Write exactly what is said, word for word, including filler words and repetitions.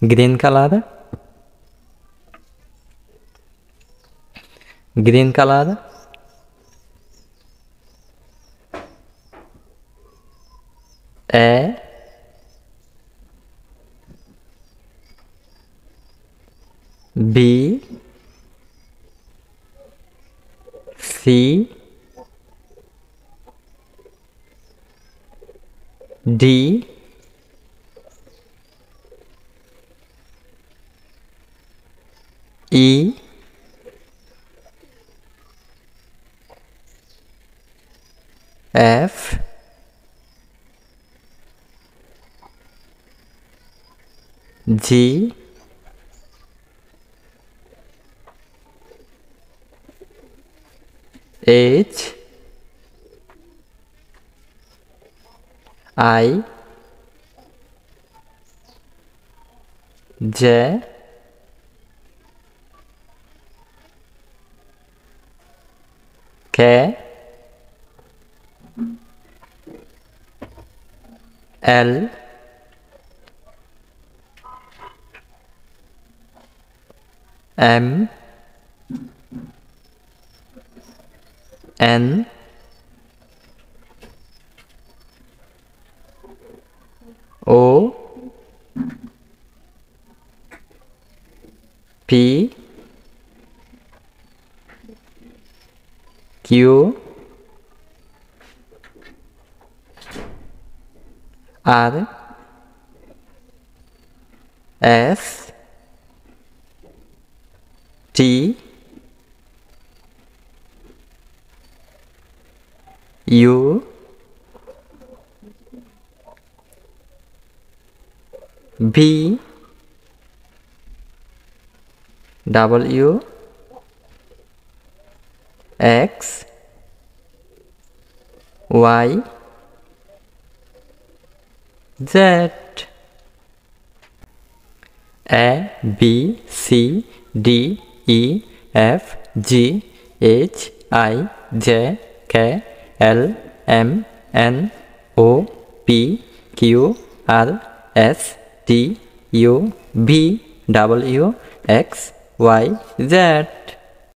green color, green color, a b c d E F G H I J K L M N O P Q R S T U B W X Y Z A B C D E F G H I J K L M N O P Q R S T U V W X Y Z